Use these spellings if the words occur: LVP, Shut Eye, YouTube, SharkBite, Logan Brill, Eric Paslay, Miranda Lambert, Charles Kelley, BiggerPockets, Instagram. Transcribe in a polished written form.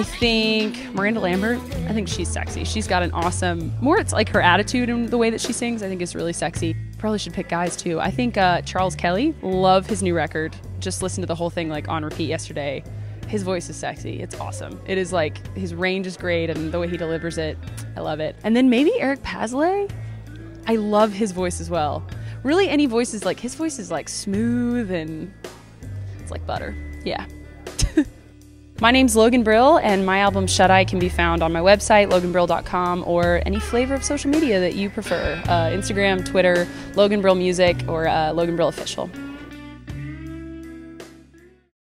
I think Miranda Lambert, I think she's sexy. She's got an awesome, more it's like her attitude and the way that she sings, I think is really sexy. Probably should pick guys too. I think Charles Kelley, love his new record. Just listened to the whole thing like on repeat yesterday. His voice is sexy, it's awesome. It is like, his range is great and the way he delivers it, I love it. And then maybe Eric Paslay, I love his voice as well. Really any voice is like, his voice is like smooth and it's like butter, yeah. My name's Logan Brill and my album Shut Eye can be found on my website, loganbrill.com, or any flavor of social media that you prefer. Instagram, Twitter, Logan Brill Music, or Logan Brill Official.